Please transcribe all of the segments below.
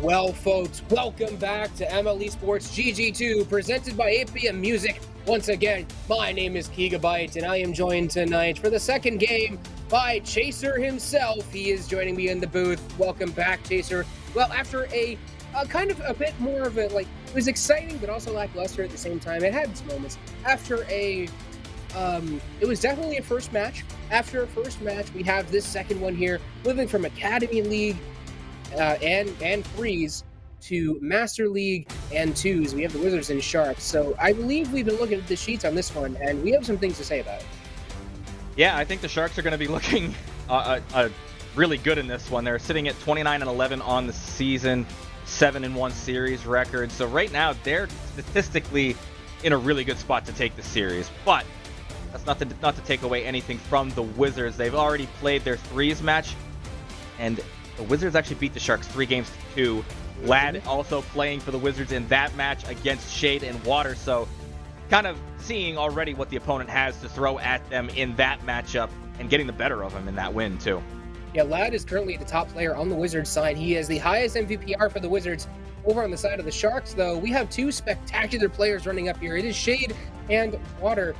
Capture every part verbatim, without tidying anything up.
Well, folks, welcome back to M L E Sports G G two, presented by A P M Music. Once again, my name is Kigabyte, and I am joined tonight for the second game by Chaser himself. He is joining me in the booth. Welcome back, Chaser. Well, after a, a kind of a bit more of a, like, it was exciting, but also lackluster at the same time. It had its moments. After a, um, it was definitely a first match. After a first match, we have this second one here, moving from Academy League Uh, and and threes to Master League and twos. We have the Wizards and Sharks. So I believe we've been looking at the sheets on this one, and we have some things to say about it. Yeah, I think the Sharks are going to be looking uh, uh, really good in this one. They're sitting at twenty-nine and eleven on the season, seven and one series record. So right now they're statistically in a really good spot to take the series. But that's not to not to take away anything from the Wizards. They've already played their threes match, and the Wizards actually beat the Sharks three games to two. Ladd also playing for the Wizards in that match against Shade and Water. So kind of seeing already what the opponent has to throw at them in that matchup and getting the better of them in that win too. Yeah, Ladd is currently the top player on the Wizards side. He has the highest M V P R for the Wizards. Over on the side of the Sharks, though, we have two spectacular players running up here. It is Shade and Water.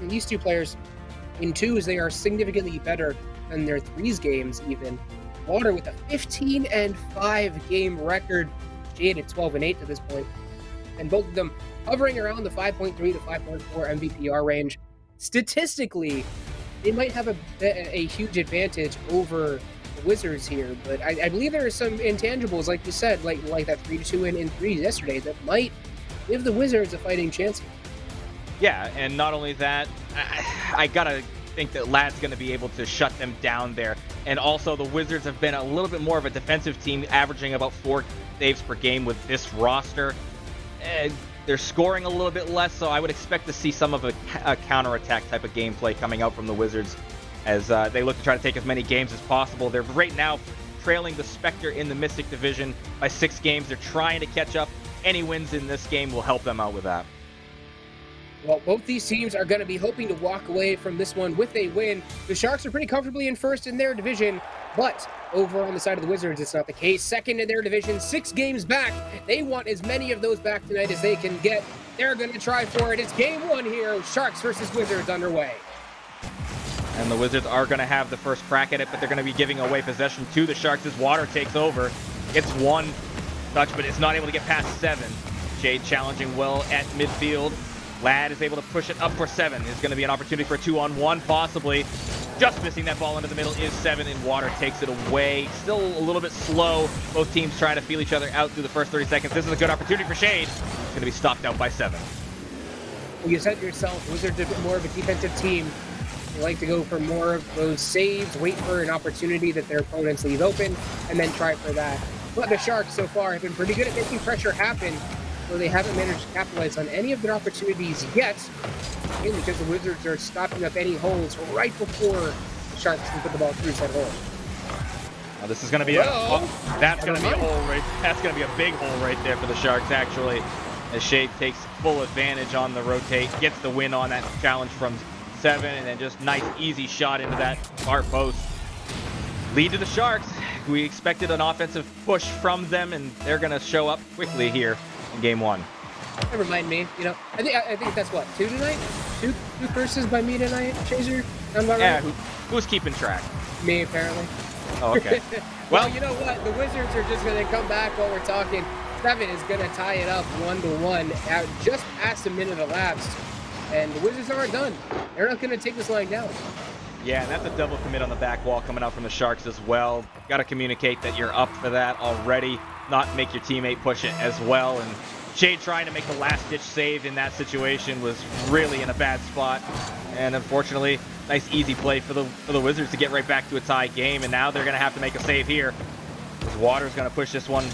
And these two players in twos, they are significantly better than their threes games even. Water with a fifteen and five game record, Shade at twelve and eight to this point, and both of them hovering around the five point three to five point four M V P R range. Statistically, they might have a, a huge advantage over the Wizards here, but I, I believe there are some intangibles, like you said, like like that three to two in, in threes yesterday, that might give the Wizards a fighting chance. Yeah, and not only that, I, I gotta think that Ladd's going to be able to shut them down there. And also the Wizards have been a little bit more of a defensive team, averaging about four saves per game with this roster. And they're scoring a little bit less, so I would expect to see some of a, a counterattack type of gameplay coming out from the Wizards as uh, they look to try to take as many games as possible. They're right now trailing the Spectre in the Mystic Division by six games. They're trying to catch up. Any wins in this game will help them out with that. Well, both these teams are going to be hoping to walk away from this one with a win. The Sharks are pretty comfortably in first in their division, but over on the side of the Wizards, it's not the case. Second in their division, six games back. They want as many of those back tonight as they can get. They're going to try for it. It's game one here. Sharks versus Wizards underway. And the Wizards are going to have the first crack at it, but they're going to be giving away possession to the Sharks as Water takes over. It's one touch, but it's not able to get past seven. Shade challenging well at midfield. Ladd is able to push it up for seven. There's going to be an opportunity for a two-on-one, possibly. Just missing that ball into the middle is seven, and Water takes it away. Still a little bit slow. Both teams trying to feel each other out through the first thirty seconds. This is a good opportunity for Shade. It's going to be stopped out by seven. Well, you said yourself, Wizards are a bit more of a defensive team. They like to go for more of those saves, wait for an opportunity that their opponents leave open, and then try for that. But the Sharks so far have been pretty good at making pressure happen, though they haven't managed to capitalize on any of their opportunities yet, mainly because the Wizards are stopping up any holes right before the Sharks can put the ball through that hole. Now this is going to be Hello. a oh, that's going to be a hole right. That's going to be a big hole right there for the Sharks actually. As Shade takes full advantage on the rotate, gets the win on that challenge from seven, and then just nice easy shot into that far post. Lead to the Sharks. We expected an offensive push from them, and they're going to show up quickly here. Game one. Never mind me. You know, I think I think that's what two tonight. Two two curses by me tonight, Chaser. I'm not yeah, right. Who, who's keeping track? Me apparently. Oh, okay. Well, well, you know what? The Wizards are just gonna come back while we're talking. Seven is gonna tie it up one to one out just past a minute elapsed, and the Wizards aren't done. They're not gonna take this line down. Yeah, and that's a double commit on the back wall coming out from the Sharks as well. Got to communicate that you're up for that already, not make your teammate push it as well. And Shade trying to make the last-ditch save in that situation was really in a bad spot. And unfortunately, nice easy play for the for the Wizards to get right back to a tie game. And now they're going to have to make a save here. Water's going to push this one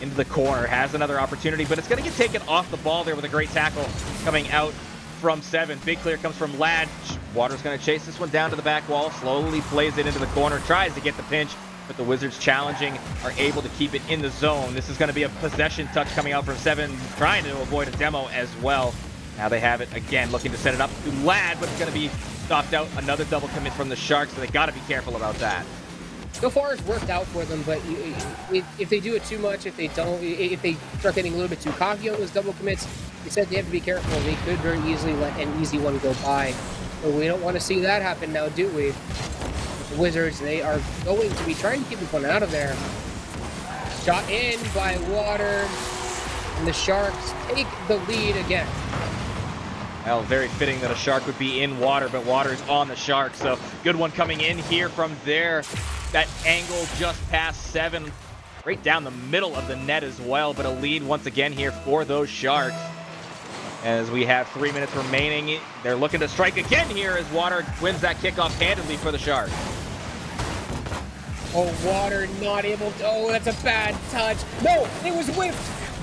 into the corner. Has another opportunity, but it's going to get taken off the ball there with a great tackle coming out from seven. Big clear comes from Ladd. Water's going to chase this one down to the back wall, slowly plays it into the corner, tries to get the pinch, but the Wizards challenging are able to keep it in the zone. This is going to be a possession touch coming out from seven, trying to avoid a demo as well. Now they have it again, looking to set it up to Ladd, but it's going to be stopped out. Another double commit from the Sharks, so they got to be careful about that. so far it's worked out for them, but if they do it too much, if they don't, if they start getting a little bit too cocky on those double commits, they said they have to be careful. They could very easily let an easy one go by. But we don't want to see that happen now, do we? The Wizards, they are going to be trying to keep this one out of there. Shot in by Water, and the Sharks take the lead again. Well, very fitting that a Shark would be in Water, but Water's on the Shark, so good one coming in here from there. That angle just past seven, right down the middle of the net as well, but a lead once again here for those Sharks. As we have three minutes remaining, they're looking to strike again here as Water wins that kickoff handedly for the Sharks. Oh, Water not able to, oh, that's a bad touch. No, it was whipped.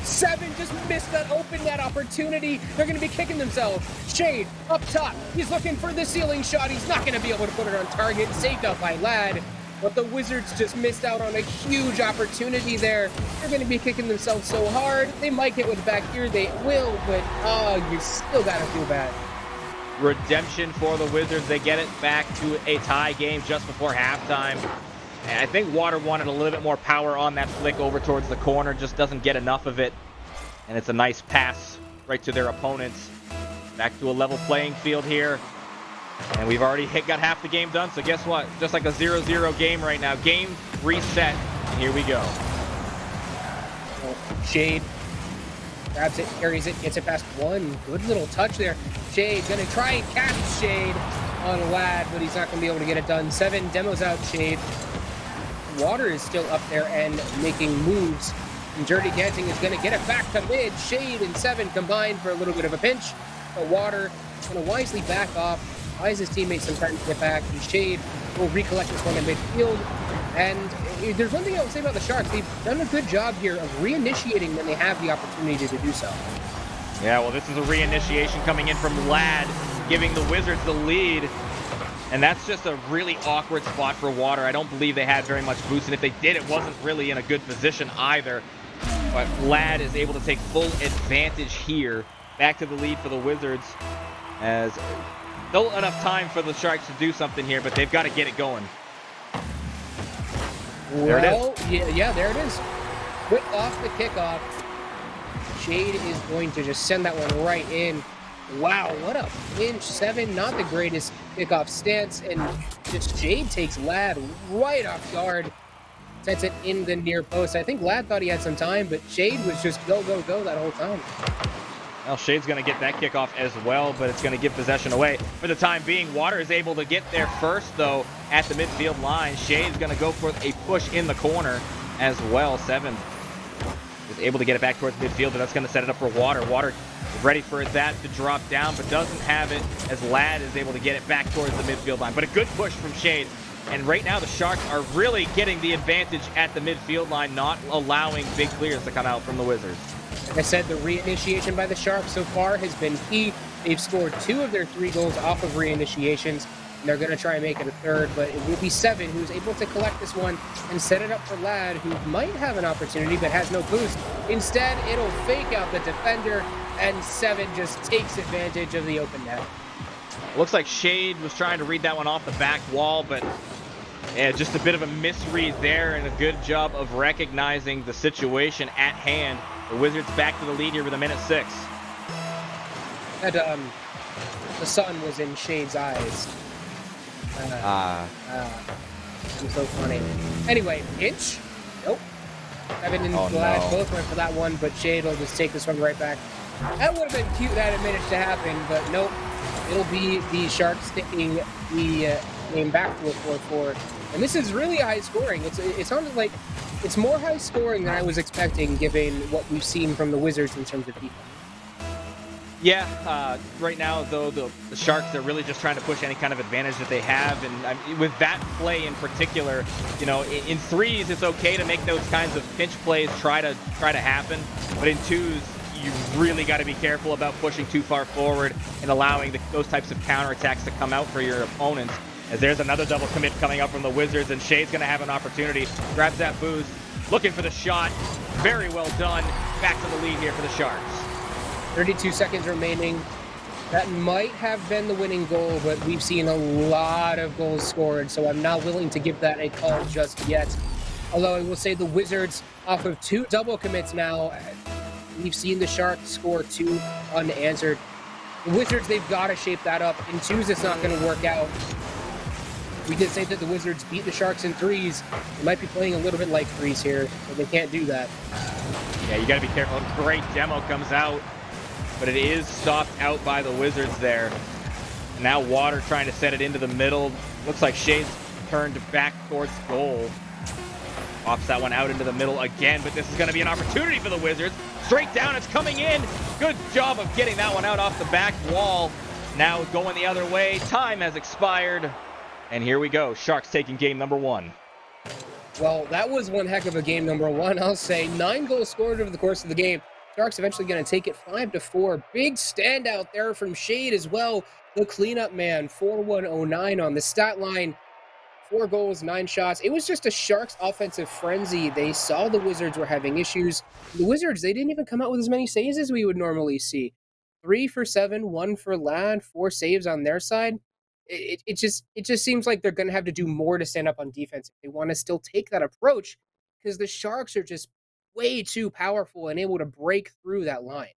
Seven just missed that open net opportunity. They're gonna be kicking themselves. Shade up top, he's looking for the ceiling shot. He's not gonna be able to put it on target. Saved up by Ladd, but the Wizards just missed out on a huge opportunity there. They're gonna be kicking themselves so hard. They might get one back here, they will, but oh, you still gotta feel bad. Redemption for the Wizards. They get it back to a tie game just before halftime. I think Water wanted a little bit more power on that flick over towards the corner, just doesn't get enough of it. And it's a nice pass right to their opponents. Back to a level playing field here. And we've already hit, got half the game done, so guess what? Just like a zero zero game right now. Game reset, and here we go. Shade grabs it, carries it, gets it past one. Good little touch there. Shade gonna try and catch Shade on Ladd, but he's not gonna be able to get it done. Seven demos out, Shade. Water is still up there and making moves. And Dirty Ganting is going to get it back to mid. Shade and Seven combined for a little bit of a pinch. But Water is going to wisely back off. Buys his teammates some time to get back. And Shade will recollect this one in midfield. And there's one thing I would say about the Sharks. They've done a good job here of reinitiating when they have the opportunity to do so. Yeah, well, this is a reinitiation coming in from Ladd, giving the Wizards the lead. And that's just a really awkward spot for Water. I don't believe they had very much boost, and if they did, it wasn't really in a good position either. But Ladd is able to take full advantage here. Back to the lead for the Wizards. As still enough time for the Sharks to do something here, but they've got to get it going. Well, there it is. Yeah, yeah, there it is. Whip off the kickoff. Shade is going to just send that one right in. Wow, what a pinch. Seven, not the greatest kickoff stance, and just Shade takes Ladd right off guard, sets it in the near post. I think Ladd thought he had some time, but Shade was just go, go, go that whole time. Well, Shade's going to get that kickoff as well, but it's going to give possession away. For the time being, Water is able to get there first, though, at the midfield line. Shade's going to go for a push in the corner as well. Seven is able to get it back towards midfield, and that's going to set it up for Water. Water ready for that to drop down, but doesn't have it as Ladd is able to get it back towards the midfield line. But a good push from Shade. And right now the Sharks are really getting the advantage at the midfield line, not allowing big clears to come out from the Wizards. Like I said, the reinitiation by the Sharks so far has been key. They've scored two of their three goals off of reinitiations, and they're going to try and make it a third, but it will be Seven who's able to collect this one and set it up for Ladd, who might have an opportunity but has no boost. Instead, it'll fake out the defender, and Seven just takes advantage of the open net. Looks like Shade was trying to read that one off the back wall, but yeah, just a bit of a misread there, and a good job of recognizing the situation at hand. The Wizards back to the lead here with a minute six. And um, the sun was in Shade's eyes. Ah. Uh, uh. uh, so funny. Anyway, inch. Nope. Evan and oh, Ladd no. both went for that one, but Shade will just take this one right back. That would have been cute had it managed to happen, but nope. It'll be the Sharks sticking the uh, game back to a four four. And this is really high scoring. It's it's sounded like it's more high scoring than I was expecting, given what we've seen from the Wizards in terms of defense. Yeah, uh, right now, though, the, the Sharks are really just trying to push any kind of advantage that they have. And I mean, with that play in particular, you know, in, in threes, it's okay to make those kinds of pinch plays try to try to happen. But in twos, you really got to be careful about pushing too far forward and allowing the, those types of counterattacks to come out for your opponents. As there's another double commit coming up from the Wizards, and Shade's going to have an opportunity. Grabs that boost, looking for the shot. Very well done. Back to the lead here for the Sharks. thirty-two seconds remaining. That might have been the winning goal, but we've seen a lot of goals scored, so I'm not willing to give that a call just yet. Although I will say the Wizards, off of two double commits now, we've seen the Sharks score two unanswered. The Wizards, they've got to shape that up. In twos, it's not going to work out. We did say that the Wizards beat the Sharks in threes. They might be playing a little bit like threes here, but they can't do that. Yeah, you got to be careful. Great demo comes out, but it is stopped out by the Wizards there. Now Water trying to set it into the middle. Looks like Shade's turned back towards goal. Pops that one out into the middle again, but this is going to be an opportunity for the Wizards. Straight down, it's coming in. Good job of getting that one out off the back wall. Now going the other way. Time has expired. And here we go. Sharks taking game number one. Well, that was one heck of a game number one, I'll say. Nine goals scored over the course of the game. Sharks eventually going to take it five to four. Big standout there from Shade as well. The cleanup man, four one oh nine on the stat line. Four goals, nine shots. It was just a Sharks offensive frenzy. They saw the Wizards were having issues. The Wizards, they didn't even come out with as many saves as we would normally see. Three for seven, one for Ladd, four saves on their side. It, it just it just seems like they're going to have to do more to stand up on defense if they want to still take that approach, because the Sharks are just way too powerful and able to break through that line.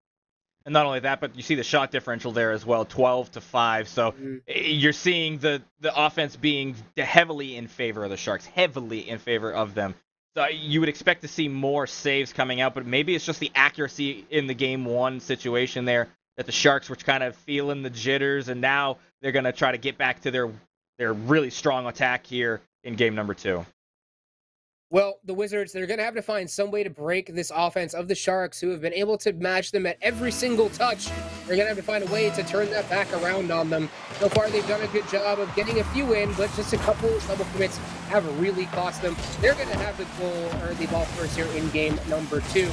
And not only that, but you see the shot differential there as well, twelve to five. So mm-hmm. You're seeing the, the offense being heavily in favor of the Sharks, heavily in favor of them. So you would expect to see more saves coming out, but maybe it's just the accuracy in the game one situation there that the Sharks were kind of feeling the jitters, and now they're going to try to get back to their their really strong attack here in game number two. Well, the Wizards, they're going to have to find some way to break this offense of the Sharks, who have been able to match them at every single touch. They're going to have to find a way to turn that back around on them. So far, they've done a good job of getting a few in, but just a couple of double commits have really cost them. They're going to have the goal or the ball first here in game number two.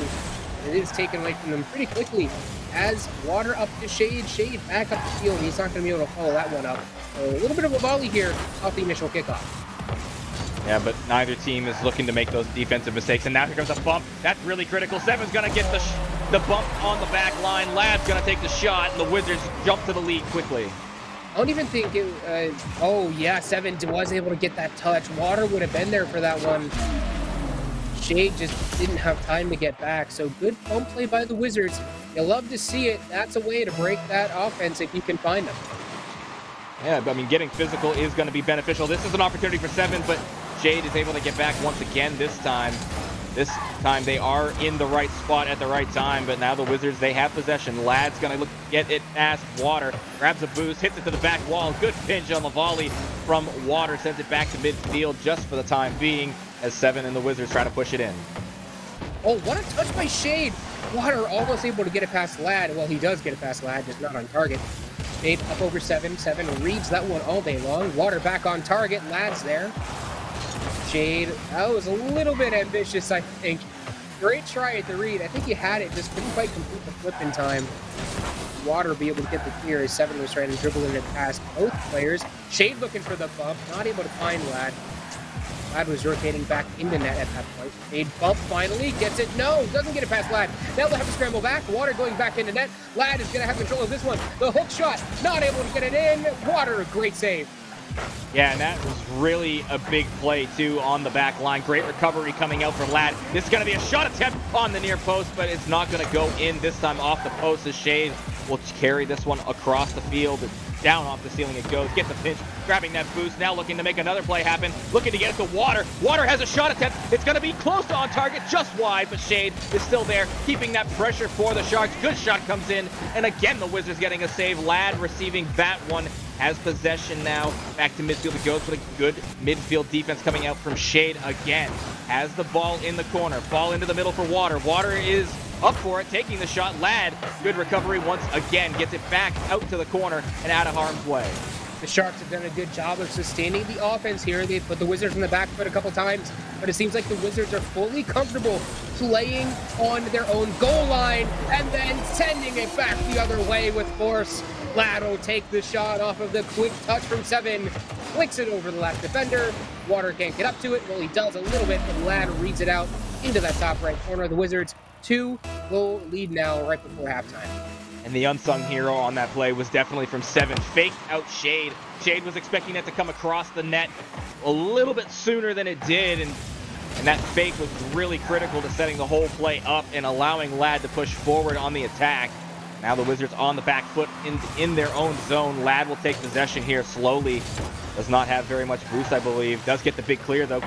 And it is taken away from them pretty quickly as Water up to Shade, Shade back up to Shield. He's not going to be able to follow that one up. So a little bit of a volley here off the initial kickoff. Yeah, but neither team is looking to make those defensive mistakes. And now here comes a bump. That's really critical. Seven's going to get the, sh the bump on the back line. Ladd's going to take the shot, and the Wizards jump to the lead quickly. I don't even think it... Uh, oh, yeah, Seven was able to get that touch. Water would have been there for that one. Shade just didn't have time to get back. So good bump play by the Wizards. You love to see it. That's a way to break that offense if you can find them. Yeah, I mean, getting physical is going to be beneficial. This is an opportunity for Seven, but Shade is able to get back once again this time. This time they are in the right spot at the right time, but now the Wizards, they have possession. Ladd's going to look get it past Water. Grabs a boost, hits it to the back wall. Good pinch on the volley from Water. Sends it back to midfield just for the time being as Seven and the Wizards try to push it in. Oh, what a touch by Shade. Water almost able to get it past Ladd. Well, he does get it past Ladd, just not on target. Shade up over Seven. Seven reads that one all day long. Water back on target. Ladd's there. Shade, that was a little bit ambitious, I think. Great try at the read. I think he had it, just couldn't quite complete the flip in time. Water be able to get the clear as Seven was trying to dribble in and past both players. Shade looking for the bump, not able to find Ladd. Ladd was rotating back into net at that point. Shade bump finally, gets it. No, doesn't get it past Ladd. Now they'll have to scramble back. Water going back into net. Ladd is going to have control of this one. The hook shot, not able to get it in. Water, great save. Yeah, and that was really a big play, too, on the back line. Great recovery coming out for Ladd. This is going to be a shot attempt on the near post, but it's not going to go in this time off the post as Shade will carry this one across the field. Down off the ceiling it goes. Gets a pinch, grabbing that boost. Now looking to make another play happen. Looking to get it to Water. Water has a shot attempt. It's going to be close to on target, just wide, but Shade is still there, keeping that pressure for the Sharks. Good shot comes in, and again, the Wizards getting a save. Ladd receiving that one. Has possession now. Back to midfield. It goes with a good midfield defense coming out from Shade again. Has the ball in the corner. Ball into the middle for Water. Water is up for it, taking the shot. Ladd, good recovery once again. Gets it back out to the corner and out of harm's way. The Sharks have done a good job of sustaining the offense here. They put the Wizards in the back foot a couple times, but it seems like the Wizards are fully comfortable playing on their own goal line and then sending it back the other way with force. Ladd will take the shot off of the quick touch from Seven. Flicks it over the left defender. Water can't get up to it. Well, he does a little bit, but Ladd reads it out into that top right corner of the Wizards. Two goal lead now right before halftime. And the unsung hero on that play was definitely from Seven. Faked out Shade. Shade was expecting that to come across the net a little bit sooner than it did. And, and that fake was really critical to setting the whole play up and allowing Ladd to push forward on the attack. Now the Wizards on the back foot in, in their own zone. Ladd will take possession here slowly. Does not have very much boost, I believe. Does get the big clear, though.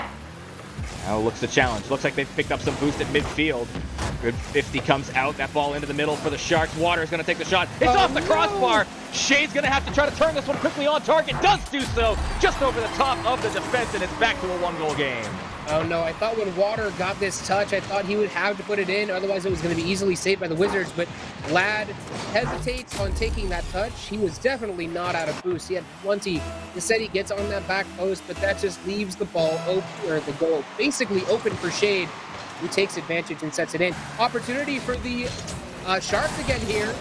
Now looks to challenge. Looks like they've picked up some boost at midfield. Good fifty comes out. That ball into the middle for the Sharks. Water is going to take the shot. It's oh, off the crossbar. No. Shade's going to have to try to turn this one quickly on target. Does do so. Just over the top of the defense, and it's back to a one-goal game. Oh, no. I thought when Water got this touch, I thought he would have to put it in. Otherwise, it was going to be easily saved by the Wizards. But Ladd hesitates on taking that touch. He was definitely not out of boost. He had plenty. Instead, he gets on that back post, but that just leaves the ball open, or the goal basically open for Shade, who takes advantage and sets it in. Opportunity for the uh, Sharks again here.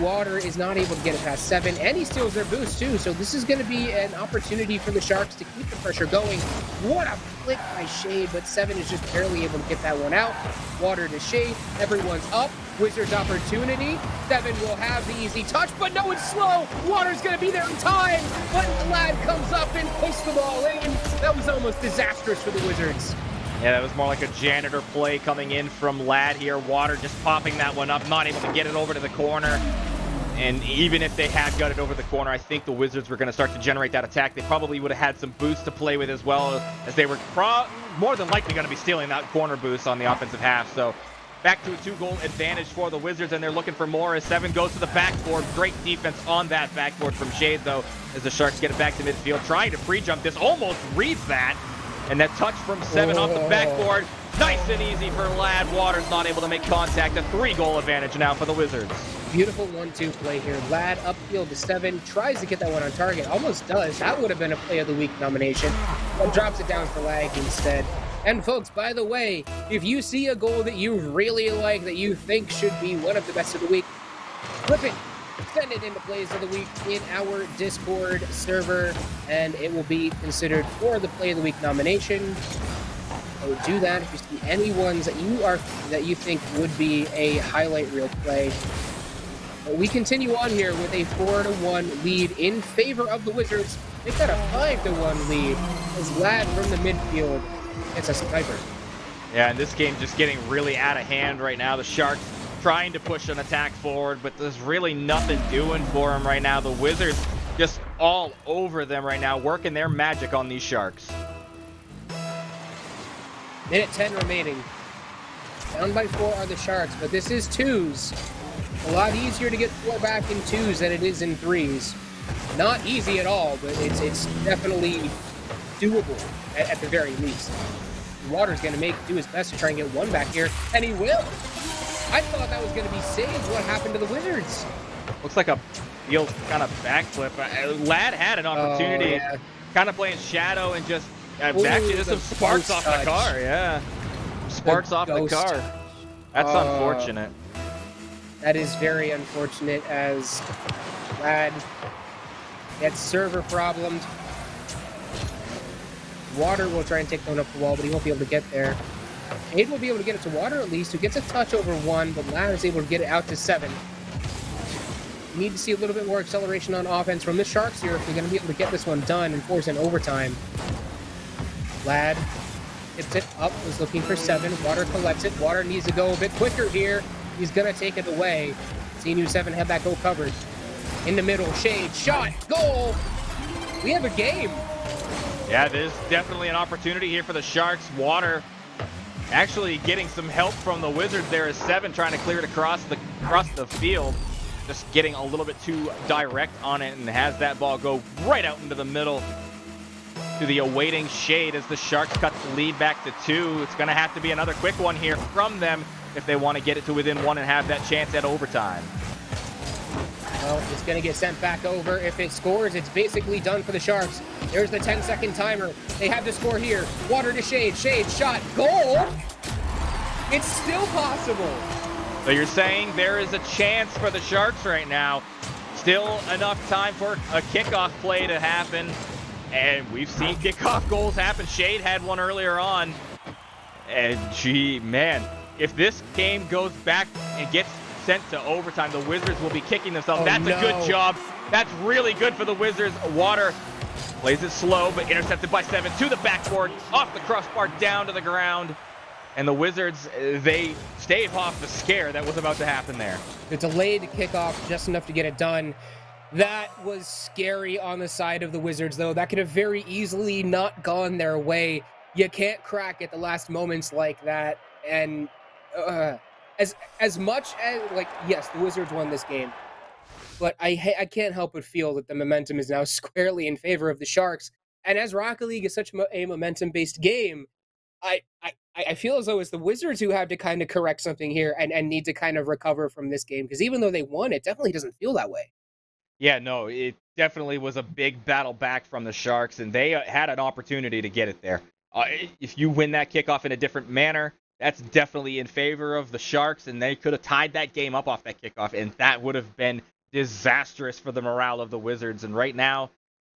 Water is not able to get it past Seven, and he steals their boost too, so this is going to be an opportunity for the Sharks to keep the pressure going. What a flick by Shade, but Seven is just barely able to get that one out. Water to Shade, everyone's up. Wizards opportunity. Seven will have the easy touch, but no, it's slow. Water's going to be there in time, but Ladd comes up and puts the ball in. That was almost disastrous for the Wizards. Yeah, that was more like a janitor play coming in from Ladd here. Water just popping that one up, not able to get it over to the corner. And even if they had got it over the corner, I think the Wizards were going to start to generate that attack. They probably would have had some boosts to play with as well, as they were pro more than likely going to be stealing that corner boost on the offensive half. So back to a two-goal advantage for the Wizards, and they're looking for more as Seven goes to the backboard. Great defense on that backboard from Shade, though, as the Sharks get it back to midfield. Trying to pre-jump this, almost reads that. And that touch from Seven off the backboard. Nice and easy for Ladd. Water's not able to make contact. A three-goal advantage now for the Wizards. Beautiful one two play here. Ladd upfield to Seven. Tries to get that one on target. Almost does. That would have been a play of the week nomination. But drops it down for Ladd instead. And folks, by the way, if you see a goal that you really like, that you think should be one of the best of the week, flip it. Send it into plays of the week in our Discord server, and it will be considered for the play of the week nomination. So do that if you see any ones that you are that you think would be a highlight reel play. But we continue on here with a four to one lead in favor of the Wizards. They've got a five to one lead as Ladd from the midfield. It's a sniper. Yeah, and this game just getting really out of hand right now. The Sharks trying to push an attack forward, but there's really nothing doing for them right now. The Wizards just all over them right now, working their magic on these Sharks. Minute ten remaining. Down by four are the Sharks, but this is twos. A lot easier to get four back in twos than it is in threes. Not easy at all, but it's, it's definitely doable at, at the very least. Water's going to make do his best to try and get one back here, and he will. I thought that was going to be saved. What happened to the Wizards? Looks like a field kind of backflip. Ladd had an opportunity. Oh, yeah. Kind of playing shadow and just... Uh, Ooh, actually, there's some sparks off touch. the car. Yeah. Sparks the off the car. Touch. That's uh, unfortunate. That is very unfortunate as Ladd gets server problemed. Water will try and take one up the wall, but he won't be able to get there. Aid will be able to get it to Water at least, who gets a touch over one, but Ladd is able to get it out to Seven. We need to see a little bit more acceleration on offense from the Sharks here if they're going to be able to get this one done and force an overtime. Ladd tips it up, was looking for Seven. Water collects it. Water needs to go a bit quicker here. He's going to take it away. See, new Seven had that goal covered. In the middle, Shade, shot, goal! We have a game! Yeah, there's definitely an opportunity here for the Sharks. Water actually getting some help from the Wizards there as Seven trying to clear it across the across the field. Just getting a little bit too direct on it and has that ball go right out into the middle to the awaiting Shade as the Sharks cut the lead back to two. It's going to have to be another quick one here from them if they want to get it to within one and have that chance at overtime. Well, it's going to get sent back over. If it scores, it's basically done for the Sharks. There's the ten-second timer. They have the score here. Water to Shade. Shade, shot, goal. It's still possible. So you're saying there is a chance for the Sharks right now. Still enough time for a kickoff play to happen. And we've seen kickoff goals happen. Shade had one earlier on. And, gee, man, if this game goes back and gets sent to overtime. The Wizards will be kicking themselves. Oh, That's no. a good job. That's really good for the Wizards. Water plays it slow, but intercepted by Seven to the backboard, off the crossbar, down to the ground. And the Wizards, they stave off the scare that was about to happen there. The delayed kickoff just enough to get it done. That was scary on the side of the Wizards, though. That could have very easily not gone their way. You can't crack at the last moments like that. And uh, as as much as, like, yes, the Wizards won this game, but I, I can't help but feel that the momentum is now squarely in favor of the Sharks. And as Rocket League is such a momentum-based game, I, I, I feel as though it's the Wizards who have to kind of correct something here and, and need to kind of recover from this game. Because even though they won, it definitely doesn't feel that way. Yeah, no, it definitely was a big battle back from the Sharks, and they had an opportunity to get it there. Uh, if you win that kickoff in a different manner, that's definitely in favor of the Sharks, and they could have tied that game up off that kickoff, and that would have been disastrous for the morale of the Wizards. And right now,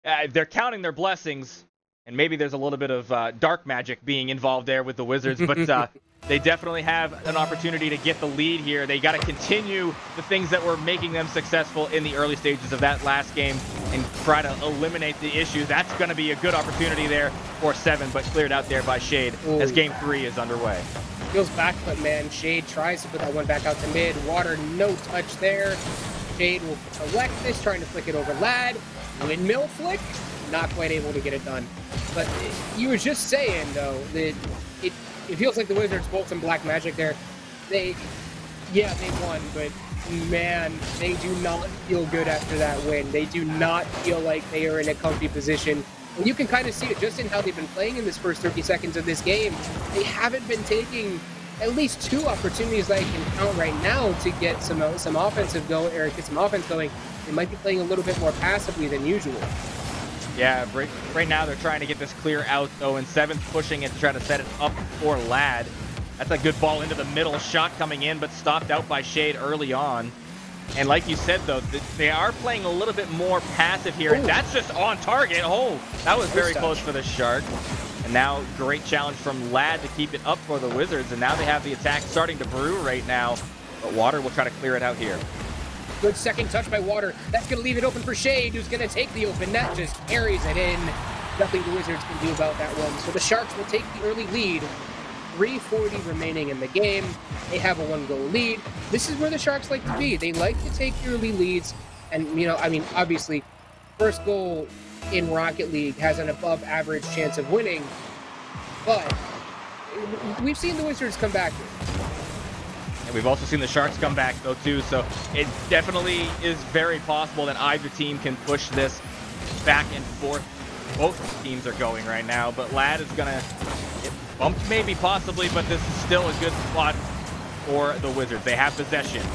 uh, they're counting their blessings, and maybe there's a little bit of uh, dark magic being involved there with the Wizards, but uh, they definitely have an opportunity to get the lead here. They got to continue the things that were making them successful in the early stages of that last game and try to eliminate the issue. That's going to be a good opportunity there for Seven, but cleared out there by Shade Ooh. as game three is underway. Goes back, but man, Shade tries to put that one back out to mid. Water, no touch there. Shade will collect this, trying to flick it over Ladd. Windmill flick, not quite able to get it done. But you were just saying, though, that it, it feels like the Wizards bolted some black magic there. They, yeah, they won, but man, they do not feel good after that win. They do not feel like they are in a comfy position. And you can kind of see it just in how they've been playing in this first thirty seconds of this game. They haven't been taking at least two opportunities that I can count right now to get some some offensive go or get some offense going. They might be playing a little bit more passively than usual. Yeah, right, right now they're trying to get this clear out, though, and Seven's pushing it to try to set it up for Ladd. That's a good ball into the middle, shot coming in, but stopped out by Shade early on. And like you said, though, th they are playing a little bit more passive here, and Ooh. that's just on target. Oh, that was very close for the Shark. And now great challenge from Ladd to keep it up for the Wizards, and now they have the attack starting to brew right now, but Water will try to clear it out here. Good second touch by Water. That's going to leave it open for Shade, who's going to take the open net, just carries it in. Nothing the Wizards can do about that one. So the Sharks will take the early lead. three forty remaining in the game. They have a one-goal lead. This is where the Sharks like to be. They like to take early leads. And, you know, I mean, obviously, first goal in Rocket League has an above-average chance of winning. But we've seen the Wizards come back here. And we've also seen the Sharks come back, though, too. So it definitely is very possible that either team can push this back and forth. Both teams are going right now, but Ladd is going to get bumped maybe, possibly, but this is still a good spot for the Wizards. They have possession.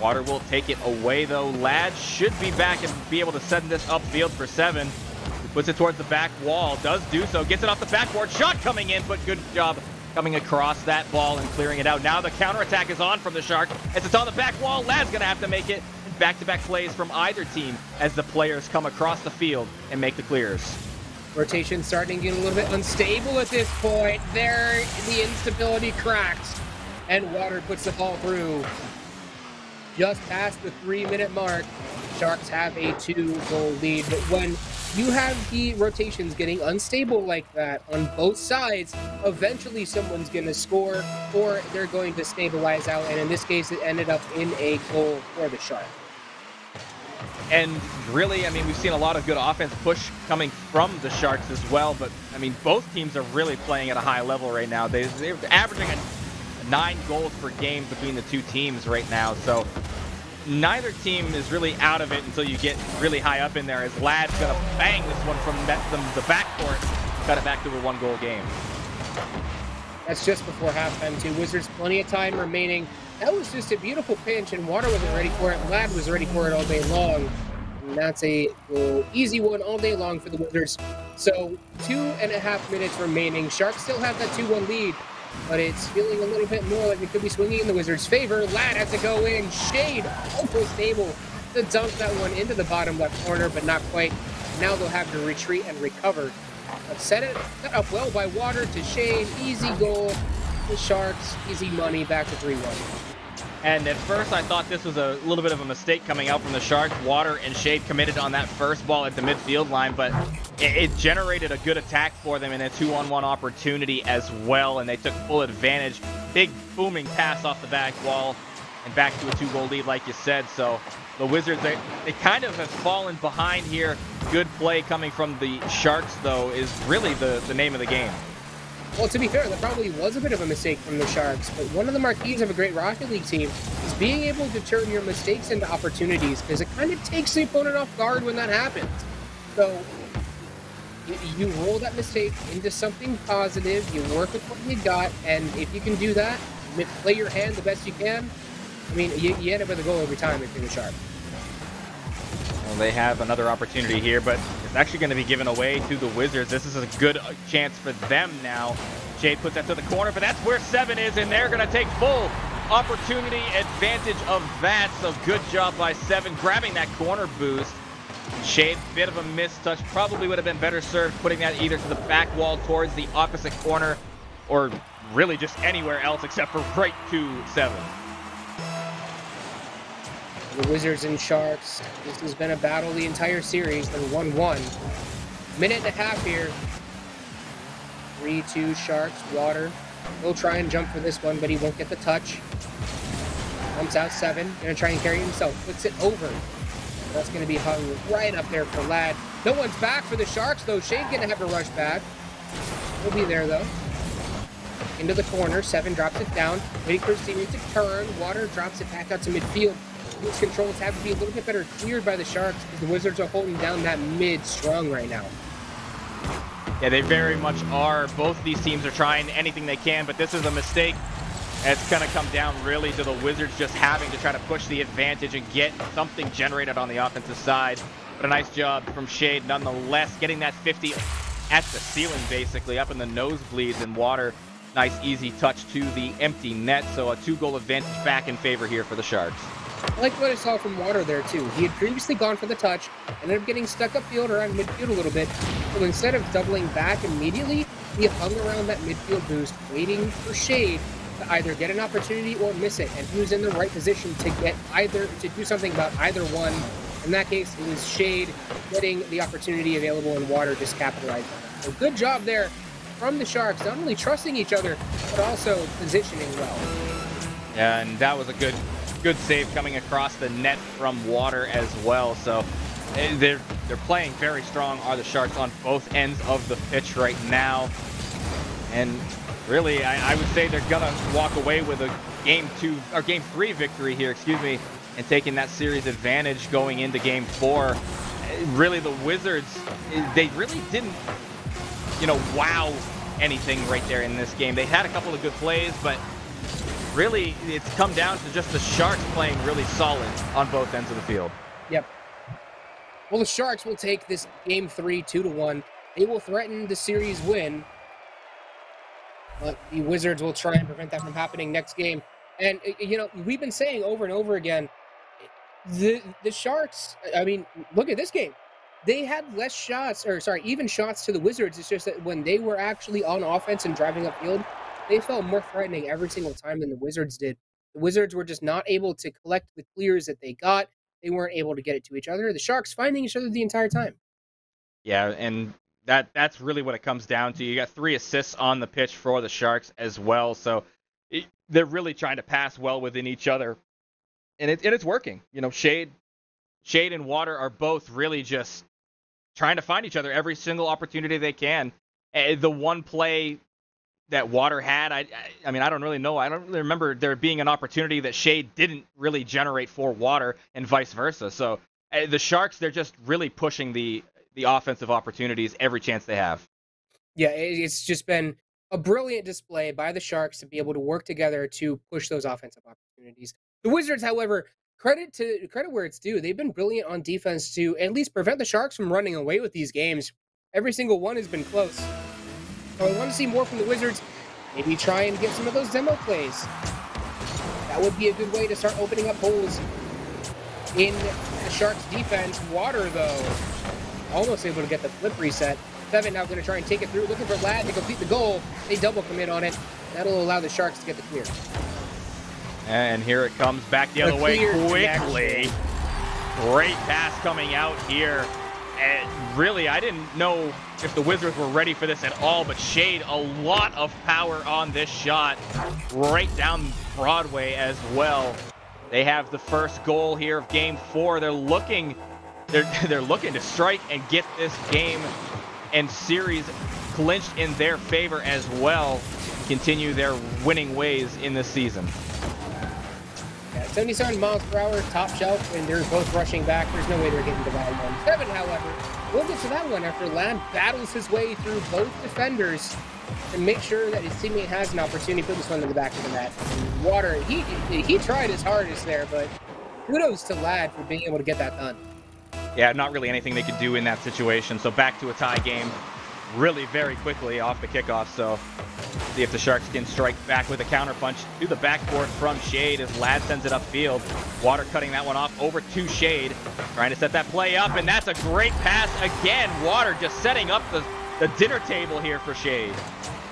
Water will take it away, though. Ladd should be back and be able to send this upfield for Seven. He puts it towards the back wall, does do so, gets it off the backboard. Shot coming in, but good job coming across that ball and clearing it out. Now the counterattack is on from the Shark. As it's on the back wall, Ladd's going to have to make it. Back-to-back plays from either team as the players come across the field and make the clears. Rotation starting to get a little bit unstable at this point. There, the instability cracks. And Water puts the ball through. Just past the three-minute mark, Sharks have a two-goal lead. But when you have the rotations getting unstable like that on both sides, eventually someone's going to score or they're going to stabilize out. And in this case, it ended up in a goal for the Sharks. And really, I mean, we've seen a lot of good offense push coming from the Sharks as well. But, I mean, both teams are really playing at a high level right now. They, they're averaging nine goals per game between the two teams right now. So neither team is really out of it until you get really high up in there, as Ladd's going to bang this one from the backcourt. Cut it back to a one-goal game. That's just before halftime, too. Wizards, plenty of time remaining. That was just a beautiful pinch, and Water wasn't ready for it. Ladd was ready for it all day long. And that's a well, easy one all day long for the Wizards. So two and a half minutes remaining. Sharks still have that two one lead, but it's feeling a little bit more like it could be swinging in the Wizards' favor. Ladd has to go in. Shade almost able to dump that one into the bottom left corner, but not quite. Now they'll have to retreat and recover. But set it set up well by Water to Shade. Easy goal. The Sharks, easy money, back to three one. And at first I thought this was a little bit of a mistake coming out from the Sharks. Water and Shade committed on that first ball at the midfield line, but it, it generated a good attack for them and a two-on-one opportunity as well, and they took full advantage. Big booming pass off the back wall and back to a two-goal lead, like you said. So the Wizards, they, they kind of have fallen behind here. Good play coming from the Sharks, though, is really the, the name of the game. Well, to be fair, that probably was a bit of a mistake from the Sharks, but one of the marquees of a great Rocket League team is being able to turn your mistakes into opportunities, because it kind of takes the opponent off guard when that happens. So you roll that mistake into something positive, you work with what you got, and if you can do that, play your hand the best you can, I mean, you, you end up with a goal every time if you're the Sharks. Well, they have another opportunity here, but it's actually going to be given away to the Wizards. This is a good chance for them now. Jade puts that to the corner, but that's where Seven is, and they're going to take full opportunity advantage of that. So good job by Seven grabbing that corner boost. Shade, bit of a mistouch. Probably would have been better served putting that either to the back wall towards the opposite corner, or really just anywhere else except for right to Seven. The Wizards and Sharks, this has been a battle the entire series. They're one one. Minute and a half here. three two Sharks, Water. He'll try and jump for this one, but he won't get the touch. Comes out Seven. Gonna try and carry himself. Flicks it over. That's gonna be hung right up there for Ladd. No one's back for the Sharks, though. Shade's gonna have to rush back. He'll be there, though. Into the corner. Seven drops it down. Waiting for Series to turn. Water drops it back out to midfield. These controls have to be a little bit better cleared by the Sharks, because the Wizards are holding down that mid strong right now. Yeah, they very much are. Both these teams are trying anything they can, but this is a mistake. It's going to come down really to the Wizards just having to try to push the advantage and get something generated on the offensive side. But a nice job from Shade nonetheless, getting that fifty at the ceiling, basically, up in the nosebleeds. And Water, nice easy touch to the empty net. So a two-goal advantage back in favor here for the Sharks. I like what I saw from Water there, too. He had previously gone for the touch, ended up getting stuck upfield around midfield a little bit. So instead of doubling back immediately, he hung around that midfield boost, waiting for Shade to either get an opportunity or miss it. And he was in the right position to get either, to do something about either one. In that case, it was Shade getting the opportunity available, and Water just capitalized on it. So good job there from the Sharks, not only trusting each other, but also positioning well. Yeah, and that was a good... Good save coming across the net from Water as well. So they're they're playing very strong, are the Sharks, on both ends of the pitch right now. And really, I, I would say they're gonna walk away with a game two or game three victory here, excuse me, and taking that series advantage going into game four. Really, the Wizards, they really didn't, you know, wow anything right there in this game. They had a couple of good plays, but really, it's come down to just the Sharks playing really solid on both ends of the field. Yep. Well, the Sharks will take this game three, two to one. They will threaten the series win, but the Wizards will try and prevent that from happening next game. And, you know, we've been saying over and over again, the, the Sharks, I mean, look at this game. They had less shots, or sorry, even shots to the Wizards. It's just that when they were actually on offense and driving upfield, they felt more threatening every single time than the Wizards did. The Wizards were just not able to collect the clears that they got. They weren't able to get it to each other. The Sharks finding each other the entire time. Yeah, and that that's really what it comes down to. You got three assists on the pitch for the Sharks as well, so it, they're really trying to pass well within each other, and, it, and it's working. You know, Shade, Shade and Water are both really just trying to find each other every single opportunity they can. The one play that Water had, I, I I mean, I don't really know. I don't really remember there being an opportunity that Shade didn't really generate for Water and vice versa. So uh, the Sharks, they're just really pushing the, the offensive opportunities every chance they have. Yeah, it's just been a brilliant display by the Sharks to be able to work together to push those offensive opportunities. The Wizards, however, credit to credit where it's due. They've been brilliant on defense to at least prevent the Sharks from running away with these games. Every single one has been close. I want to see more from the Wizards. Maybe try and get some of those demo plays. That would be a good way to start opening up holes in the Sharks' defense. Water, though, almost able to get the flip reset. Seven now going to try and take it through, looking for Ladd to complete the goal. They double commit on it. That'll allow the Sharks to get the clear. And here it comes back the other way quickly. Great pass coming out here. And really, I didn't know if the Wizards were ready for this at all, but Shade, a lot of power on this shot. Right down Broadway as well. They have the first goal here of game four. They're looking, they're, they're looking to strike and get this game and series clinched in their favor as well. Continue their winning ways in this season. seventy-seven miles per hour, top shelf, and they're both rushing back. There's no way they're getting to that one. Seven, however, we'll get to that one after Ladd battles his way through both defenders and make sure that his teammate has an opportunity to put this one to the back of the net. And Water, he he tried his hardest there, but kudos to Ladd for being able to get that done. Yeah, not really anything they could do in that situation. So back to a tie game really very quickly off the kickoff. So see if the Sharks can strike back with a counterpunch to the backboard from Shade as Ladd sends it upfield. Water cutting that one off over to Shade, trying to set that play up, and that's a great pass again. Water just setting up the, the dinner table here for Shade.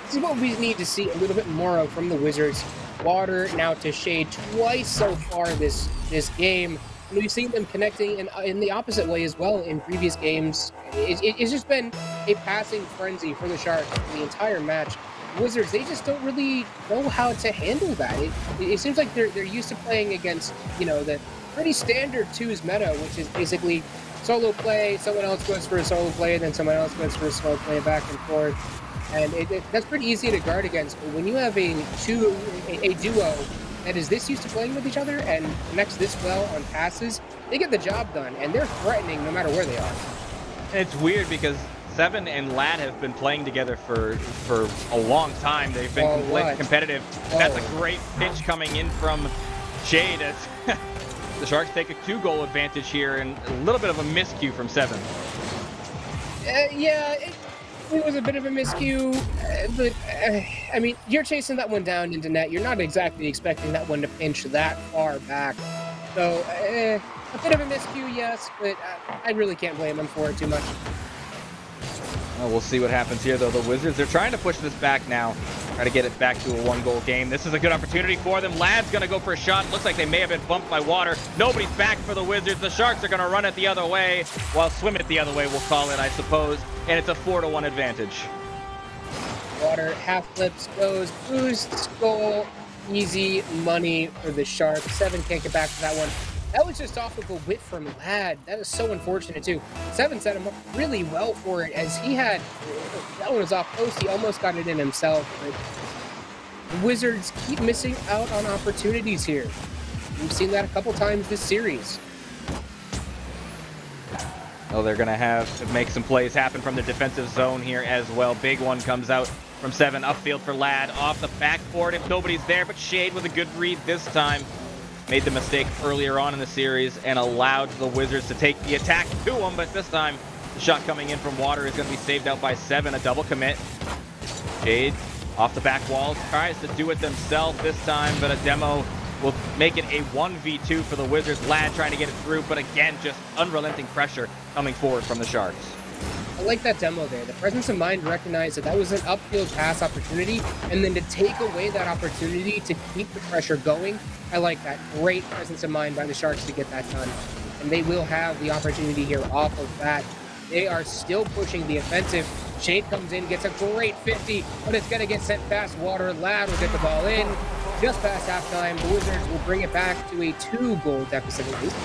This is what we need to see a little bit more of from the Wizards. Water now to Shade twice so far this, this game. And we've seen them connecting in, in the opposite way as well in previous games. It, it, it's just been a passing frenzy for the Sharks the entire match. Wizards, they just don't really know how to handle that. It, it seems like they're, they're used to playing against, you know, the pretty standard twos meta, which is basically solo play, someone else goes for a solo play, and then someone else goes for a solo play back and forth. And it, it, that's pretty easy to guard against. But when you have a, two, a, a duo that is this used to playing with each other and connects this well on passes, they get the job done, and they're threatening no matter where they are. It's weird because Seven and Ladd have been playing together for for a long time. They've been oh, com competitive. Oh. That's a great pitch coming in from Shade. The Sharks take a two-goal advantage here, and a little bit of a miscue from Seven. Uh, yeah, it, it was a bit of a miscue, uh, but uh, I mean, you're chasing that one down into net. You're not exactly expecting that one to pinch that far back. So uh, a bit of a miscue, yes, but I, I really can't blame them for it too much. Well, we'll see what happens here, though. The Wizards, they're trying to push this back now. Try to get it back to a one-goal game. This is a good opportunity for them. Ladd's going to go for a shot. Looks like they may have been bumped by Water. Nobody's back for the Wizards. The Sharks are going to run it the other way. Well, swim it the other way, we'll call it, I suppose. And it's a four to one advantage. Water half flips, goes, boosts, goal. Easy money for the Sharks. Seven can't get back to that one. That was just off of a whip from Ladd. That is so unfortunate, too. Seven set him up really well for it, as he had... That one was off post. He almost got it in himself. But the Wizards keep missing out on opportunities here. We've seen that a couple times this series. Oh, they're going to have to make some plays happen from the defensive zone here as well. Big one comes out from Seven. Upfield for Ladd. Off the backboard if nobody's there, but Shade with a good read this time. Made the mistake earlier on in the series and allowed the Wizards to take the attack to them, but this time the shot coming in from Water is going to be saved out by Seven. A double commit. Shade off the back wall tries to do it themselves this time, but a demo will make it a one v two for the Wizards. Ladd trying to get it through, but again, just unrelenting pressure coming forward from the Sharks. I like that demo there. The presence of mind recognized that that was an upfield pass opportunity, and then to take away that opportunity to keep the pressure going, I like that. Great presence of mind by the Sharks to get that done. And they will have the opportunity here off of that. They are still pushing the offensive. Shade comes in, gets a great fifty, but it's going to get sent past Water. Ladd will get the ball in. Just past halftime, the Wizards will bring it back to a two-goal deficit at least.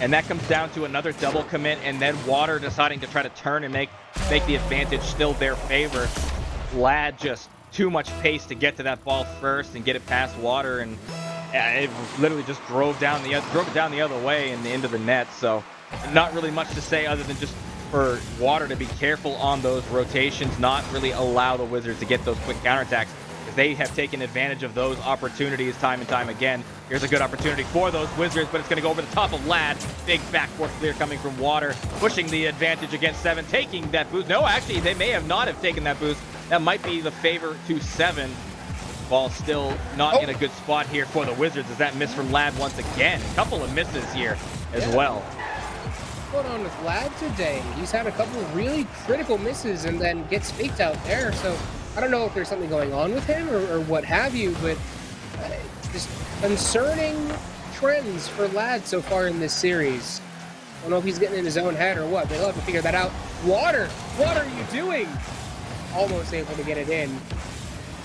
And that comes down to another double commit, and then Water deciding to try to turn and make make the advantage still their favor. Ladd just too much pace to get to that ball first and get it past Water, and it literally just drove down the drove it down the other way in the end of the net. So not really much to say other than just for Water to be careful on those rotations, not really allow the Wizards to get those quick counterattacks. They have taken advantage of those opportunities time and time again. Here's a good opportunity for those Wizards, but it's going to go over the top of Ladd. Big backboard clear coming from Water, pushing the advantage against Seven, taking that boost. No, actually, they may have not have taken that boost. That might be the favor to Seven. Ball still not oh. in a good spot here for the Wizards. Is that miss from Ladd once again? A couple of misses here as yeah. well. What's going on with Ladd today? He's had a couple of really critical misses and then gets faked out there, so... I don't know if there's something going on with him or, or what have you, but uh, just concerning trends for Ladd so far in this series. I don't know if he's getting in his own head or what, but he'll have to figure that out. Water, what are you doing? Almost able to get it in.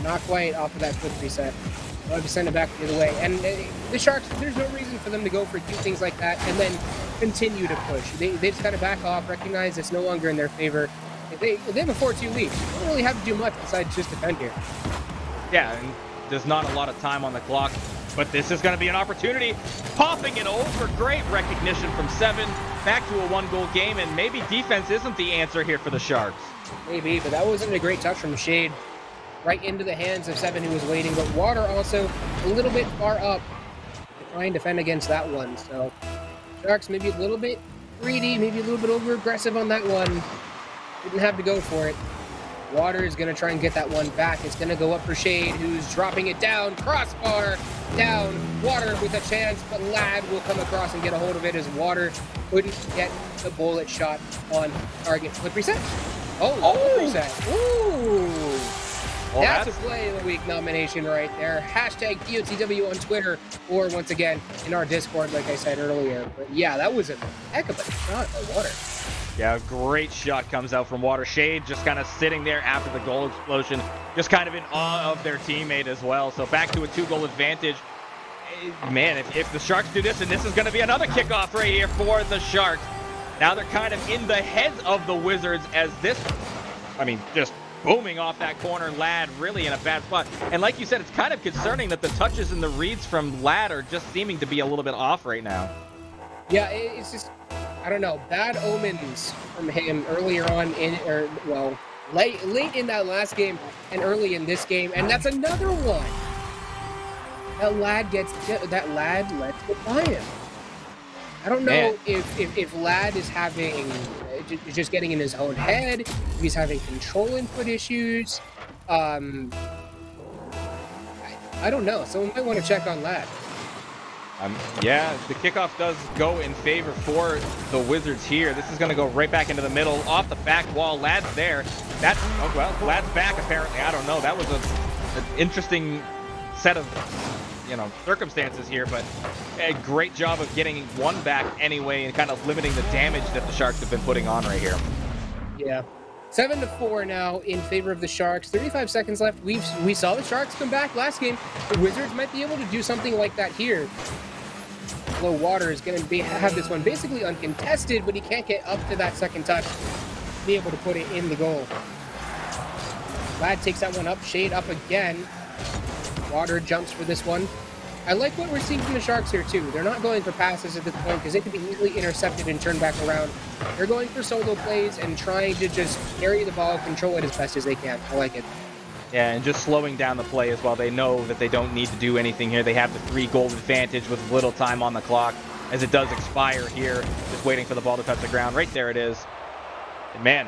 Not quite off of that quick reset. I'll have to send it back the other way. And the Sharks, there's no reason for them to go for two things like that and then continue to push. They, they just kind of back off, recognize it's no longer in their favor. If they, if they have a four two lead, they don't really have to do much besides just defend here. Yeah, and there's not a lot of time on the clock, but this is going to be an opportunity. Popping it over, great recognition from Seven. Back to a one-goal game, and maybe defense isn't the answer here for the Sharks. Maybe, but that wasn't a great touch from Shade. Right into the hands of Seven, who was waiting, but Water also a little bit far up to try and defend against that one. So Sharks maybe a little bit greedy, maybe a little bit over-aggressive on that one. Didn't have to go for it. Water is going to try and get that one back. It's going to go up for Shade, who's dropping it down. Crossbar down. Water with a chance, but Ladd will come across and get a hold of it as Water couldn't get the bullet shot on target. Flip reset. Oh, oh. Flip reset. Ooh. Well, that's, that's a play of the week nomination right there. Hashtag D O T W on Twitter, or once again, in our Discord, like I said earlier. But yeah, that was a heck of a shot by Water. Yeah, a great shot comes out from Water. Shade just kind of sitting there after the goal explosion, just kind of in awe of their teammate as well. So back to a two-goal advantage. Man, if, if the Sharks do this, and this is going to be another kickoff right here for the Sharks. Now they're kind of in the heads of the Wizards as this, I mean, just booming off that corner. Ladd really in a bad spot. And like you said, it's kind of concerning that the touches and the reads from Ladd are just seeming to be a little bit off right now. Yeah, it's just... I don't know, bad omens from him earlier on in, or well, late, late in that last game and early in this game, and that's another one. That Ladd gets, that Ladd lets get by him. I don't know if, if, if Ladd is having, is just getting in his own head, if he's having control input issues. Um, I, I don't know, someone might want to check on Ladd. Um, yeah, the kickoff does go in favor for the Wizards here. This is going to go right back into the middle, off the back wall. Ladd's there. That's, oh, well, Ladd's back apparently. I don't know. That was a, an interesting set of, you know, circumstances here, but a great job of getting one back anyway and kind of limiting the damage that the Sharks have been putting on right here. Yeah. Seven to four now in favor of the Sharks. thirty-five seconds left. We've, we saw the Sharks come back last game. The Wizards might be able to do something like that here. Low Water is going to be, have this one basically uncontested, but he can't get up to that second touch to be able to put it in the goal. Ladd takes that one up. Shade up again. Water jumps for this one. I like what we're seeing from the Sharks here, too. They're not going for passes at this point because they could be easily intercepted and turned back around. They're going for solo plays and trying to just carry the ball, control it as best as they can. I like it. Yeah, and just slowing down the play as well. They know that they don't need to do anything here. They have the three-goal advantage with little time on the clock as it does expire here. Just waiting for the ball to touch the ground. Right there it is. And man,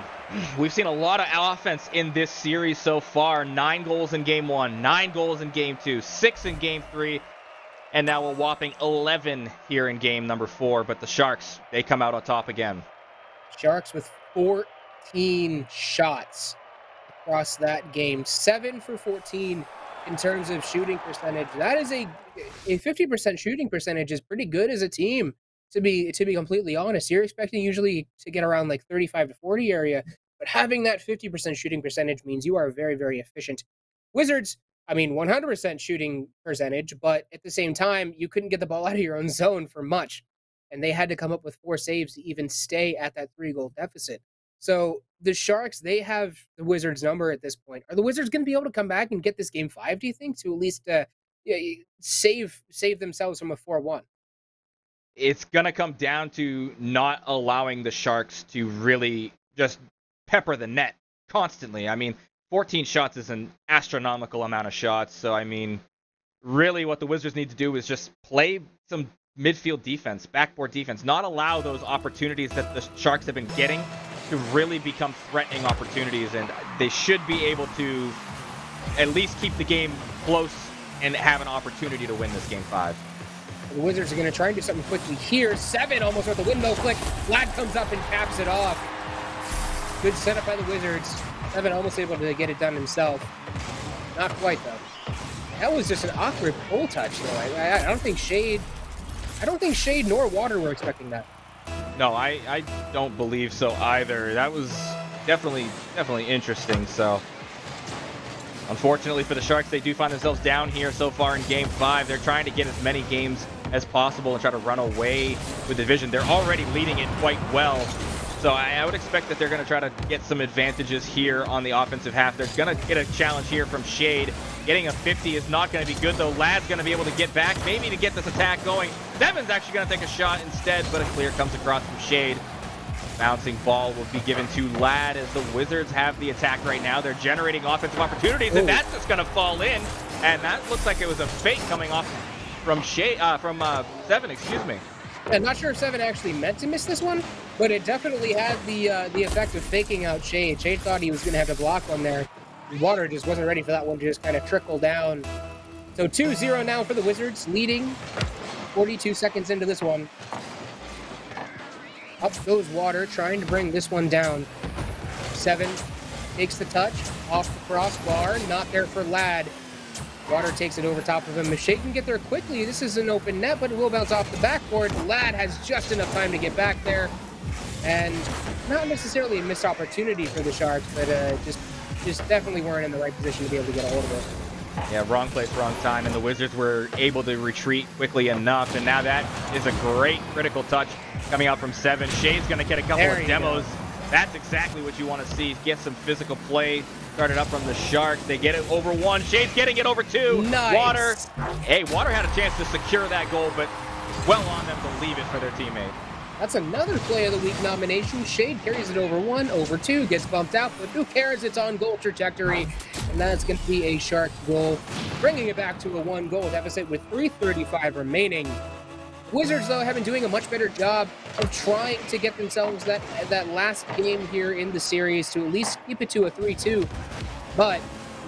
we've seen a lot of offense in this series so far. Nine goals in game one, nine goals in game two, six in game three, and now a whopping eleven here in game number four. But the Sharks, they come out on top again. Sharks with fourteen shots across that game, seven for fourteen in terms of shooting percentage. That is a a fifty percent shooting percentage is pretty good as a team, to be to be completely honest. You're expecting usually to get around like thirty-five to forty area, but having that fifty percent shooting percentage means you are very, very efficient. Wizards, I mean, one hundred percent shooting percentage, but at the same time, you couldn't get the ball out of your own zone for much, and they had to come up with four saves to even stay at that three-goal deficit. So the Sharks, they have the Wizards' number at this point. Are the Wizards going to be able to come back and get this game five, do you think, to at least uh, save save themselves from a four one? It's going to come down to not allowing the Sharks to really just pepper the net constantly. I mean, fourteen shots is an astronomical amount of shots. So, I mean, really what the Wizards need to do is just play some midfield defense, backboard defense, not allow those opportunities that the Sharks have been getting to really become threatening opportunities, and they should be able to at least keep the game close and have an opportunity to win this game five. The Wizards are going to try and do something quickly here. Seven almost with the window click. Ladd comes up and caps it off. Good setup by the Wizards. Seven almost able to get it done himself. Not quite, though. That was just an awkward pull touch, though. I, I don't think Shade... I don't think Shade nor Water were expecting that. No, I, I don't believe so either. That was definitely, definitely interesting, so... Unfortunately for the Sharks, they do find themselves down here so far in game five. They're trying to get as many games as possible and try to run away with the division. They're already leading it quite well. So I, I would expect that they're going to try to get some advantages here on the offensive half. They're going to get a challenge here from Shade. Getting a fifty is not going to be good, though. Ladd's going to be able to get back, maybe to get this attack going. Devin's actually going to take a shot instead, but a clear comes across from Shade. Bouncing ball will be given to Ladd as the Wizards have the attack right now. They're generating offensive opportunities, and that's just going to fall in. And that looks like it was a fake coming off from Shade, uh, from uh, Seven, excuse me. I'm not sure if Seven actually meant to miss this one, but it definitely had the uh, the effect of faking out Shade. Shade thought he was going to have to block one there. Water just wasn't ready for that one to just kind of trickle down. So two zero now for the Wizards, leading forty-two seconds into this one. Up goes Water, trying to bring this one down. Seven takes the touch, off the crossbar, not there for Ladd. Water takes it over top of him. If Shade can get there quickly, this is an open net, but it will bounce off the backboard. Ladd has just enough time to get back there. And not necessarily a missed opportunity for the Sharks, but uh, just, just definitely weren't in the right position to be able to get a hold of it. Yeah, wrong place, wrong time, and the Wizards were able to retreat quickly enough, and now that is a great critical touch coming out from Seven. Shade's going to get a couple there of demos. Go. That's exactly what you want to see. Get some physical play started up from the Sharks. They get it over one. Shade's getting it over two. Nice. Water. Hey, Water had a chance to secure that goal, but well on them to leave it for their teammate. That's another Play of the Week nomination. Shade carries it over one, over two, gets bumped out, but who cares? It's on goal trajectory, and that's going to be a Shark goal, bringing it back to a one-goal deficit with three thirty-five remaining. Wizards, though, have been doing a much better job of trying to get themselves that, that last game here in the series to at least keep it to a three two, but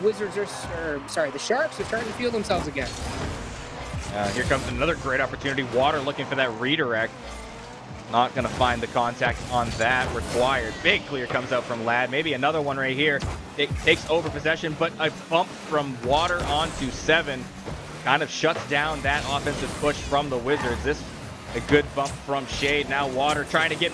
Wizards are, or, sorry, the Sharks are starting to feel themselves again. Uh, here comes another great opportunity. Water looking for that redirect. Not going to find the contact on that required. Big clear comes out from Ladd. Maybe another one right here. It takes over possession, but a bump from Water onto Seven kind of shuts down that offensive push from the Wizards. This a good bump from Shade. Now Water trying to get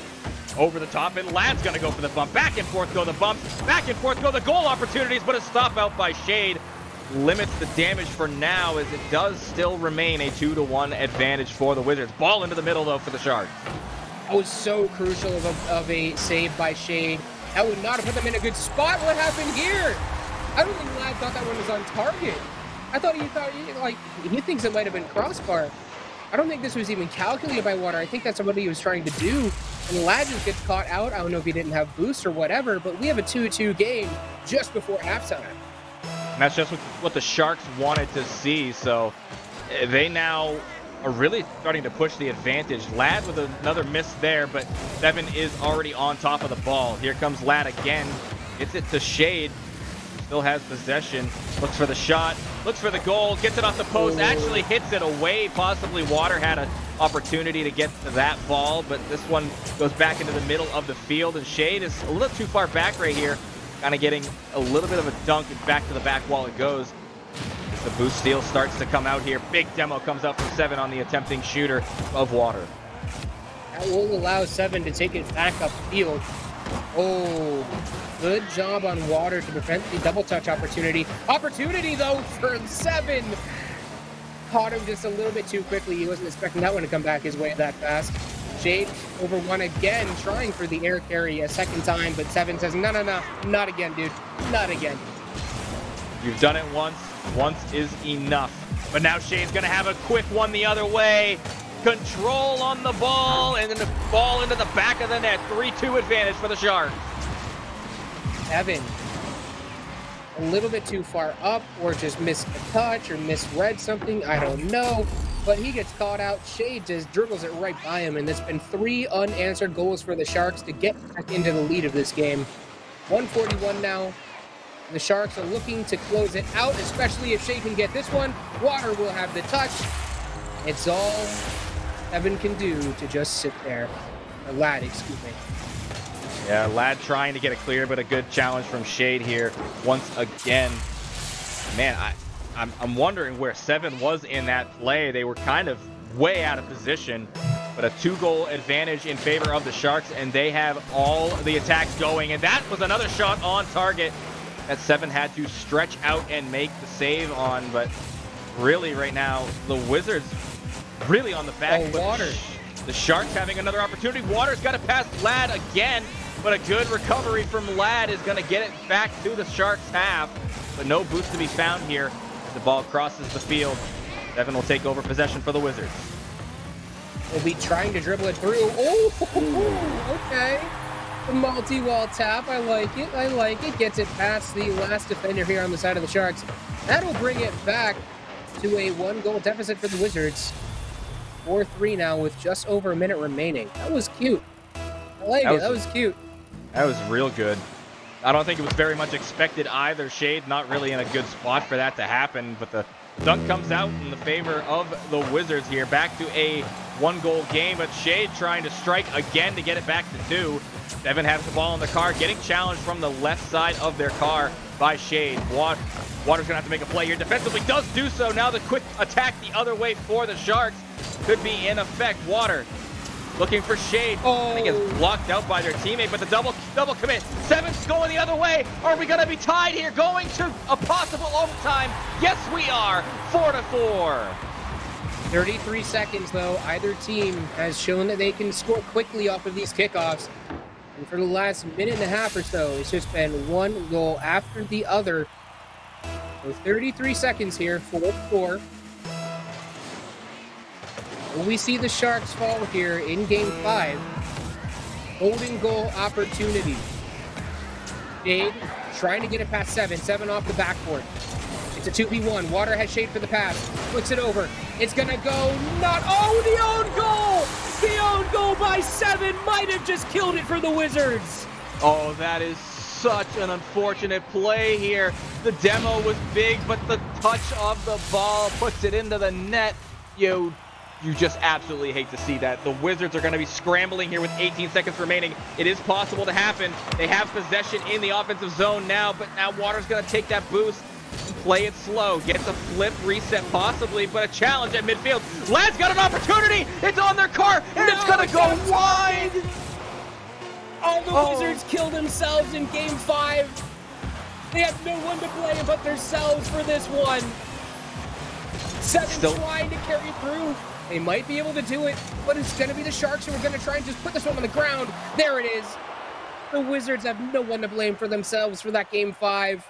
over the top, and Ladd's going to go for the bump. Back and forth go the bumps. Back and forth go the goal opportunities, but a stop out by Shade limits the damage for now, as it does still remain a two to one advantage for the Wizards. Ball into the middle, though, for the Sharks. That was so crucial of a, of a save by Shade. That would not have put them in a good spot. What happened here? I don't think Ladd thought that one was on target. I thought he thought, he, like, he thinks it might have been crossbar. I don't think this was even calculated by Water. I think that's what he was trying to do. And Ladd just gets caught out. I don't know if he didn't have boost or whatever, but we have a two two game just before halftime. And that's just what the Sharks wanted to see. So they now are really starting to push the advantage. Ladd with another miss there, but Seven is already on top of the ball. Here comes Ladd again. Gets it to Shade. Still has possession. Looks for the shot. Looks for the goal. Gets it off the post. Actually hits it away. Possibly Water had an opportunity to get to that ball, but this one goes back into the middle of the field, and Shade is a little too far back right here. Kind of getting a little bit of a dunk, and back to the back wall it goes. The boost steal starts to come out here. Big demo comes out from Seven on the attempting shooter of Water. That will allow Seven to take it back upfield. Oh, good job on Water to prevent the double touch opportunity. Opportunity, though, for Seven. Caught him just a little bit too quickly. He wasn't expecting that one to come back his way that fast. Shade over one again, trying for the air carry a second time, but Seven says, no, no, no, not again, dude, not again. You've done it once. Once is enough. But now Shade's going to have a quick one the other way. Control on the ball, and then the ball into the back of the net. three two advantage for the Sharks. Evan, a little bit too far up, or just missed a touch, or misread something. I don't know. But he gets caught out. Shade just dribbles it right by him, and there's been three unanswered goals for the Sharks to get back into the lead of this game. one forty-one now. The Sharks are looking to close it out, especially if Shade can get this one. Water will have the touch. It's all Evan can do to just sit there. Or Ladd, excuse me. Yeah, Ladd trying to get it clear, but a good challenge from Shade here once again. Man, I, I'm, I'm wondering where Seven was in that play. They were kind of way out of position, but a two-goal advantage in favor of the Sharks, and they have all the attacks going. And that was another shot on target that Seven had to stretch out and make the save on. But really right now, the Wizards really on the back foot. Oh, Water. The Sharks having another opportunity. Water's got to pass Ladd again, but a good recovery from Ladd is going to get it back to the Sharks' half. But no boost to be found here as the ball crosses the field. Devin will take over possession for the Wizards. They'll be trying to dribble it through. Oh, okay. The multi-wall tap. I like it. I like it. Gets it past the last defender here on the side of the Sharks. That'll bring it back to a one-goal deficit for the Wizards. four three now with just over a minute remaining. That was cute. I like that it. Was, that was cute. That was real good. I don't think it was very much expected either. Shade not really in a good spot for that to happen, but the dunk comes out in the favor of the Wizards here. Back to a one-goal game, but Shade trying to strike again to get it back to two. Devin has the ball in the car, getting challenged from the left side of their car by Shade. Water, Water's gonna have to make a play here. Defensively does do so. Now the quick attack the other way for the Sharks could be in effect. Water looking for Shade. Oh. I think it's blocked out by their teammate, but the double double commit. Seven's going the other way. Are we gonna be tied here? Going to a possible overtime. Yes, we are. Four to four. thirty-three seconds though. Either team has shown that they can score quickly off of these kickoffs. And for the last minute and a half or so, it's just been one goal after the other. So thirty-three seconds here, four four. We see the Sharks fall here in game five. Golden goal opportunity. Shade trying to get it past Seven. Seven off the backboard. It's a two v one. Water has Shade for the pass. Flicks it over. It's going to go not... Oh, the own goal! The own goal by Seven might have just killed it for the Wizards. Oh, that is such an unfortunate play here. The demo was big, but the touch of the ball puts it into the net. You... You just absolutely hate to see that. The Wizards are going to be scrambling here with eighteen seconds remaining. It is possible to happen. They have possession in the offensive zone now, but now Water's going to take that boost. Play it slow. Gets a flip reset possibly, but a challenge at midfield. Ladd's got an opportunity. It's on their car, and no, it's going to go wide. All the oh. Wizards killed themselves in game five. They have no one to blame but themselves for this one. Seven Still trying to carry through. They might be able to do it, but it's going to be the Sharks who are going to try and just put this one on the ground. There it is. The Wizards have no one to blame for themselves for that game five.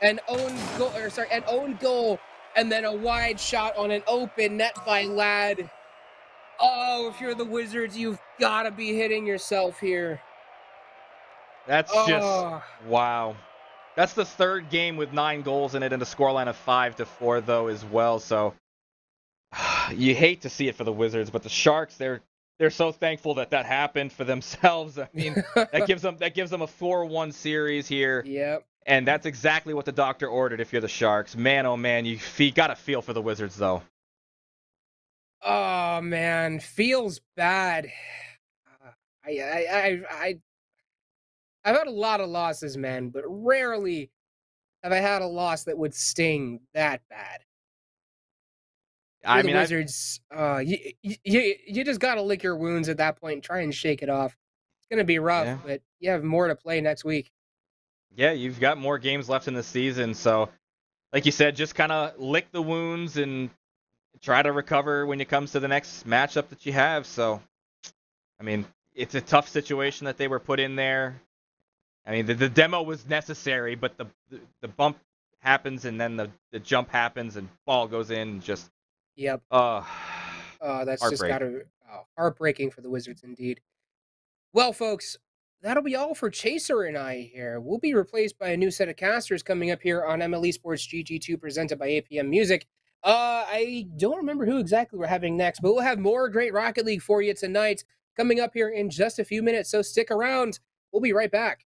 An own goal, or sorry, an own goal, and then a wide shot on an open net by Ladd. Oh, if you're the Wizards, you've got to be hitting yourself here. That's oh. just, wow. That's the third game with nine goals in it and a scoreline of five to four, though, as well, so... You hate to see it for the Wizards, but the Sharks, they're they're so thankful that that happened for themselves. I mean, that gives them that gives them a four one series here. Yep. And that's exactly what the doctor ordered if you're the Sharks. Man, oh man, you feel, got to feel for the Wizards though. Oh man, feels bad. Uh, I I I I I've had a lot of losses, man, but rarely have I had a loss that would sting that bad. I mean, the Wizards, uh, you, you, you just got to lick your wounds at that point and try and shake it off. It's going to be rough, yeah. But you have more to play next week. Yeah, you've got more games left in the season. So, like you said, just kind of lick the wounds and try to recover when it comes to the next matchup that you have. So, I mean, it's a tough situation that they were put in there. I mean, the, the demo was necessary, but the, the, the bump happens and then the, the jump happens and ball goes in and just... Yep. Oh, uh, uh, that's just got to oh, heartbreaking for the Wizards, indeed. Well, folks, that'll be all for Chaser and I here. We'll be replaced by a new set of casters coming up here on M L E Sports G G two, presented by A P M Music. Uh, I don't remember who exactly we're having next, but we'll have more great Rocket League for you tonight coming up here in just a few minutes. So stick around. We'll be right back.